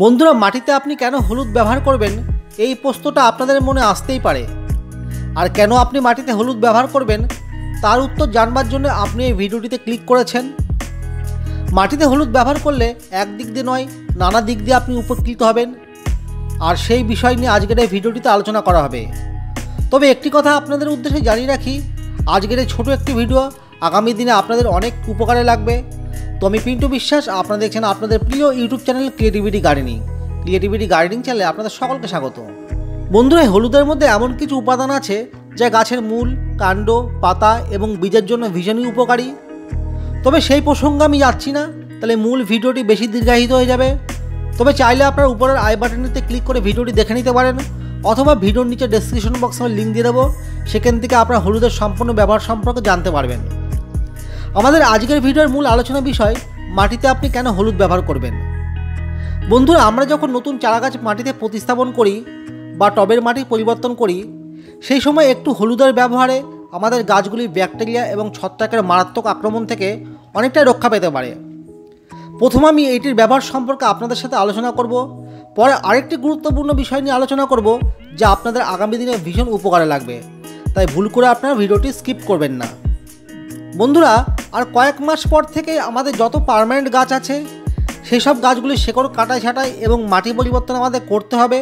বন্ধুরা মাটিতে আপনি কেন হলুদ ব্যবহার করবেন এই প্রশ্নটা আপনাদের মনে আসতেই পারে। আর কেন আপনি মাটিতে হলুদ ব্যবহার করবেন তার উত্তর জানবার জন্য আপনি এই ভিডিওটিতে ক্লিক করেছেন। মাটিতে হলুদ ব্যবহার করলে এক দিক দিয়ে নয় নানা দিক দিয়ে আপনি উপকৃত হবেন, আর সেই বিষয় নিয়ে আজকের এই ভিডিওটিতে আলোচনা করা হবে। তবে একটি কথা আপনাদের উদ্দেশ্যে জানিয়ে রাখি, আজকের এই ছোটো একটি ভিডিও আগামী দিনে আপনাদের অনেক উপকারে লাগবে। তো আমি পিন্টু বিশ্বাস, আপনারা দেখছেন আপনাদের প্রিয় YouTube channel creativity gardening. Creativity gardening চ্যানেলে আপনাদের সকলকে স্বাগত। বন্ধুরা, হলুদের মধ্যে এমন কিছু উপাদান আছে যা গাছের মূল, কাণ্ড, পাতা এবং বীজের জন্য ভীষণই উপকারী। তবে সেই প্রসঙ্গে আমি যাচ্ছি না, তাহলে মূল ভিডিওটি বেশি দীর্ঘায়িত হয়ে যাবে। তবে চাইলে আপনারা উপরের আই বাটনেতে ক্লিক করে ভিডিওটি দেখে নিতে পারেন, অথবা ভিডিওর নিচে ডেসক্রিপশন বক্সে আমি লিঙ্ক দিয়ে দেবো, সেখান থেকে আপনারা হলুদের সম্পূর্ণ ব্যবহার সম্পর্কে জানতে পারবেন। আমাদের আজকের ভিডিওর মূল আলোচনা বিষয়, মাটিতে আপনি কেন হলুদ ব্যবহার করবেন। বন্ধুরা, আমরা যখন নতুন চারাগাছ মাটিতে প্রতিস্থাপন করি বা টবের মাটি পরিবর্তন করি, সেই সময় একটু হলুদের ব্যবহারে আমাদের গাছগুলি ব্যাকটেরিয়া এবং ছত্রাকের মারাত্মক আক্রমণ থেকে অনেকটাই রক্ষা পেতে পারে। প্রথমে আমি এটির ব্যবহার সম্পর্কে আপনাদের সাথে আলোচনা করব, পরে আরেকটি গুরুত্বপূর্ণ বিষয় নিয়ে আলোচনা করব যা আপনাদের আগামী দিনে ভীষণ উপকারে লাগবে। তাই ভুল করে আপনারা ভিডিওটি স্কিপ করবেন না। বন্ধুরা, আর কয়েক মাস পর থেকে আমাদের যত পার্মানেন্ট গাছ আছে সেই সব গাছগুলি শেকড় কাটাই এবং মাটি পরিবর্তন আমাদের করতে হবে।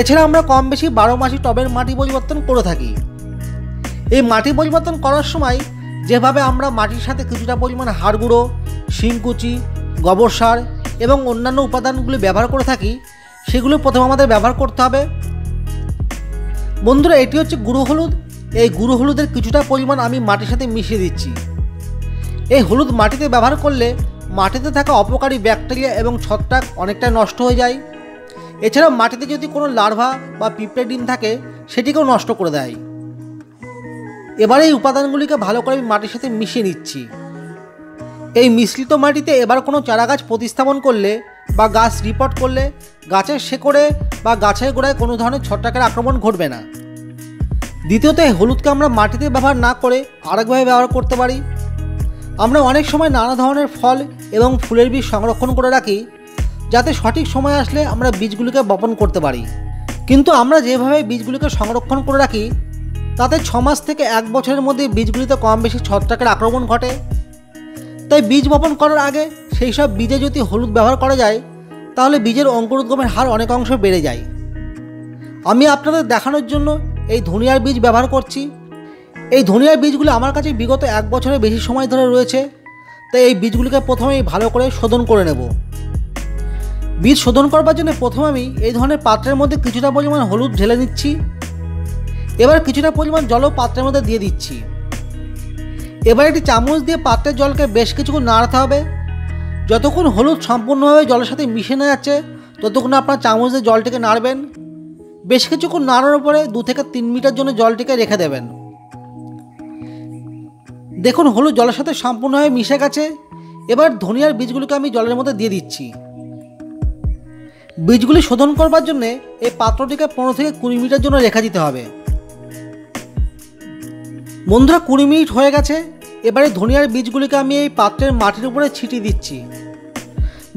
এছাড়া আমরা কম বেশি 12 মাসই টবের মাটি পরিবর্তন করে থাকি। এই মাটি পরিবর্তন করার সময় যেভাবে আমরা মাটির সাথে কিছুটা পরিমাণ হাড় গুঁড়ো, শিংকুচি, গোবর সার এবং অন্যান্য উপাদানগুলি ব্যবহার করে থাকি, সেগুলো প্রথমে আমাদের ব্যবহার করতে হবে। বন্ধুরা, এটি হচ্ছে গুঁড়ো হলুদ। এই গুঁড়ো হলুদের কিছুটা পরিমাণ আমি মাটির সাথে মিশিয়ে দিচ্ছি। এই হলুদ মাটিতে ব্যবহার করলে মাটিতে থাকা অপকারী ব্যাকটেরিয়া এবং ছত্রাক অনেকটাই নষ্ট হয়ে যায়। এছাড়া মাটিতে যদি কোনো লার্ভা বা পিঁপড়ে ডিম থাকে সেটিকেও নষ্ট করে দেয়। এবারে এই উপাদানগুলিকে ভালো করে আমি মাটির সাথে মিশিয়ে নিচ্ছি। এই মিশ্রিত মাটিতে এবার কোনো চারাগাছ প্রতিস্থাপন করলে বা গাছ রিপোর্ট করলে গাছের শেকড়ে বা গাছের গোড়ায় কোনো ধরনের ছত্রাকের আক্রমণ ঘটবে না। দ্বিতীয়ত, এই হলুদকে আমরা মাটিতে ব্যবহার না করে আরেকভাবে ব্যবহার করতে পারি। আমরা অনেক সময় নানা ধরনের ফল এবং ফুলের বীজ সংরক্ষণ করে রাখি যাতে সঠিক সময় আসলে আমরা বীজগুলিকে বপন করতে পারি, কিন্তু আমরা যেভাবে বীজগুলিকে সংরক্ষণ করে রাখি তাতে 6 মাস থেকে 1 বছরের মধ্যে বীজগুলিতে কম বেশি ছত্রাকের আক্রমণ ঘটে। তাই বীজ বপন করার আগে সেই সব বীজে যদি হলুদ ব্যবহার করা যায় তাহলে বীজের অঙ্কুরোদ্গমের হার অনেক অংশ বেড়ে যায়। আমি আপনাদের দেখানোর জন্য এই ধনিয়ার বীজ ব্যবহার করছি। এই ধনিয়ার বীজগুলো আমার কাছে বিগত 1 বছরের বেশি সময় ধরে রয়েছে, তাই এই বীজগুলিকে প্রথমেই ভালো করে শোধন করে নেব। বীজ শোধন করবার জন্য প্রথমে আমি এই ধরনের পাত্রের মধ্যে কিছুটা পরিমাণ হলুদ ঢেলে নিচ্ছি। এবার কিছুটা পরিমাণ জলও পাত্রের মধ্যে দিয়ে দিচ্ছি। এবার একটি চামচ দিয়ে পাত্রের জলকে বেশ কিছুক্ষণ নাড়াতে হবে। যতক্ষণ হলুদ সম্পূর্ণভাবে জলের সাথে মিশে না যাচ্ছে ততক্ষণ আপনার চামচ দিয়ে জলটিকে নাড়বেন। বেশ কিছুক্ষণ নাড়ানোর পরে 2 থেকে 3 মিনিটের জন্য জলটিকে রেখে দেবেন। দেখুন, হলুদ জলের সাথে সম্পূর্ণভাবে মিশে গেছে। এবার ধনিয়ার বীজগুলোকে আমি জলের মধ্যে দিয়ে দিচ্ছি। বীজগুলি শোধন করবার জন্যে এই পাত্রটিকে 15 থেকে 20 মিনিটের জন্য রেখে দিতে হবে। বন্ধুরা, 20 মিনিট হয়ে গেছে। এবারে ধনিয়ার বীজগুলিকে আমি এই পাত্রের মাটির উপরে ছিটিয়ে দিচ্ছি।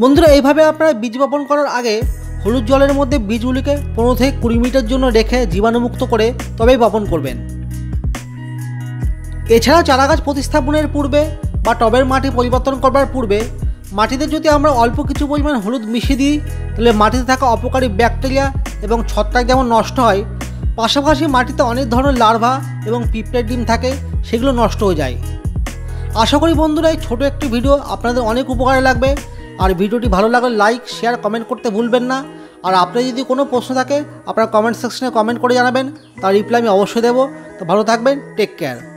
বন্ধুরা, এইভাবে আপনারা বীজ বপন করার আগে হলুদ জলের মধ্যে বীজগুলিকে 15 থেকে 20 মিনিটের জন্য রেখে জীবাণুমুক্ত করে তবেই বপন করবেন। এছাড়া চারাগাছ প্রতিস্থাপনের পূর্বে বা টবের মাটি পরিবর্তন করবার পূর্বে মাটিতে যদি আমরা অল্প কিছু পরিমাণ হলুদ মিশিয়ে দিই তাহলে মাটিতে থাকা অপকারী ব্যাকটেরিয়া এবং ছত্রাক যেমন নষ্ট হয়, পাশাপাশি মাটিতে অনেক ধরনের লার্ভা এবং পিঁপড়ের ডিম থাকে সেগুলো নষ্ট হয়ে যায়। আশা করি বন্ধুরা এই ছোটো একটি ভিডিও আপনাদের অনেক উপকারে লাগবে। আর ভিডিওটি ভালো লাগলে লাইক, শেয়ার, কমেন্ট করতে ভুলবেন না। আর আপনার যদি কোনো প্রশ্ন থাকে আপনারা কমেন্ট সেকশনে কমেন্ট করে জানাবেন, তার রিপ্লাই আমি অবশ্যই দেবো। তো ভালো থাকবেন, টেক কেয়ার।